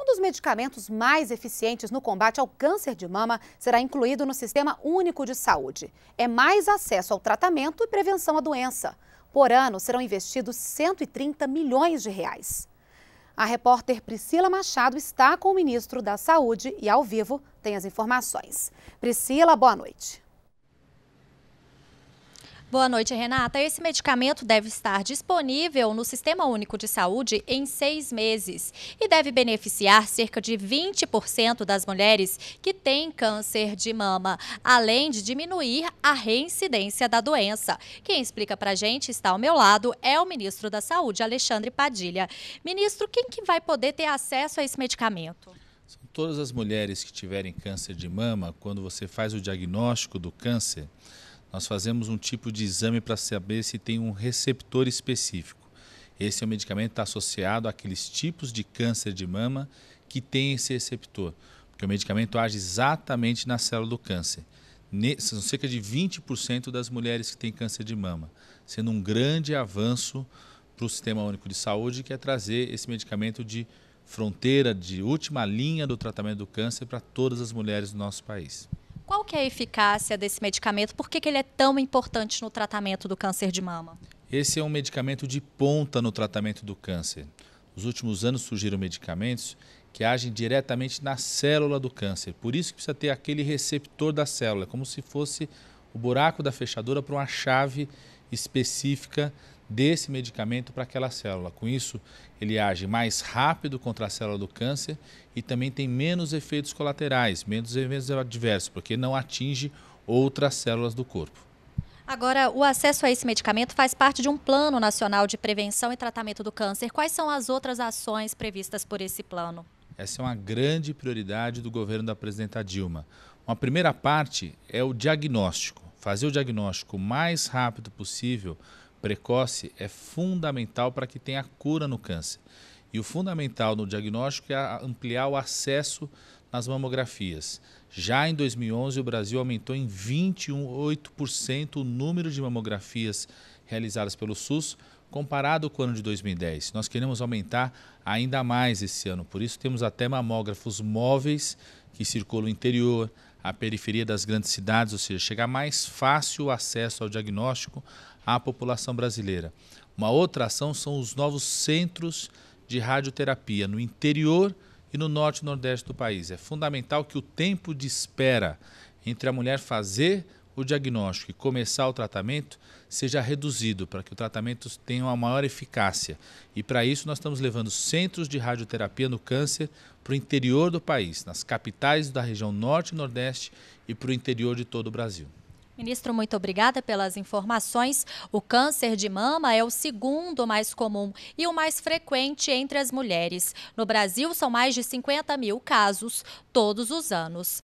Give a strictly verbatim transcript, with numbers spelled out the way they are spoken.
Um dos medicamentos mais eficientes no combate ao câncer de mama será incluído no Sistema Único de Saúde. É mais acesso ao tratamento e prevenção à doença. Por ano, serão investidos cento e trinta milhões de reais. A repórter Priscila Machado está com o ministro da Saúde e, ao vivo, tem as informações. Priscila, boa noite. Boa noite, Renata. Esse medicamento deve estar disponível no Sistema Único de Saúde em seis meses e deve beneficiar cerca de vinte por cento das mulheres que têm câncer de mama, além de diminuir a reincidência da doença. Quem explica pra gente, está ao meu lado, é o ministro da Saúde, Alexandre Padilha. Ministro, quem que vai poder ter acesso a esse medicamento? São todas as mulheres que tiverem câncer de mama. Quando você faz o diagnóstico do câncer, nós fazemos um tipo de exame para saber se tem um receptor específico. Esse é um medicamento que está associado àqueles tipos de câncer de mama que tem esse receptor, porque o medicamento age exatamente na célula do câncer. São cerca de vinte por cento das mulheres que têm câncer de mama, sendo um grande avanço para o Sistema Único de Saúde, que é trazer esse medicamento de fronteira, de última linha do tratamento do câncer para todas as mulheres do nosso país. Qual que é a eficácia desse medicamento? Por que que ele é tão importante no tratamento do câncer de mama? Esse é um medicamento de ponta no tratamento do câncer. Nos últimos anos surgiram medicamentos que agem diretamente na célula do câncer. Por isso que precisa ter aquele receptor da célula, como se fosse o buraco da fechadura para uma chave específica desse medicamento para aquela célula. Com isso, ele age mais rápido contra a célula do câncer e também tem menos efeitos colaterais, menos eventos adversos, porque não atinge outras células do corpo. Agora, o acesso a esse medicamento faz parte de um Plano Nacional de Prevenção e Tratamento do Câncer. Quais são as outras ações previstas por esse plano? Essa é uma grande prioridade do governo da presidenta Dilma. Uma primeira parte é o diagnóstico. Fazer o diagnóstico o mais rápido possível, precoce, é fundamental para que tenha cura no câncer. E o fundamental no diagnóstico é ampliar o acesso nas mamografias. Já em dois mil e onze, o Brasil aumentou em vinte e um vírgula oito por cento o número de mamografias realizadas pelo SUS, comparado com o ano de dois mil e dez. Nós queremos aumentar ainda mais esse ano, por isso temos até mamógrafos móveis que circulam o interior, a periferia das grandes cidades, ou seja, chegar mais fácil o acesso ao diagnóstico à população brasileira. Uma outra ação são os novos centros de radioterapia no interior e no norte e nordeste do país. É fundamental que o tempo de espera entre a mulher fazer o diagnóstico e começar o tratamento seja reduzido, para que o tratamento tenha uma maior eficácia. E para isso nós estamos levando centros de radioterapia no câncer para o interior do país, nas capitais da região norte e nordeste e para o interior de todo o Brasil. Ministro, muito obrigada pelas informações. O câncer de mama é o segundo mais comum e o mais frequente entre as mulheres. No Brasil, são mais de cinquenta mil casos todos os anos.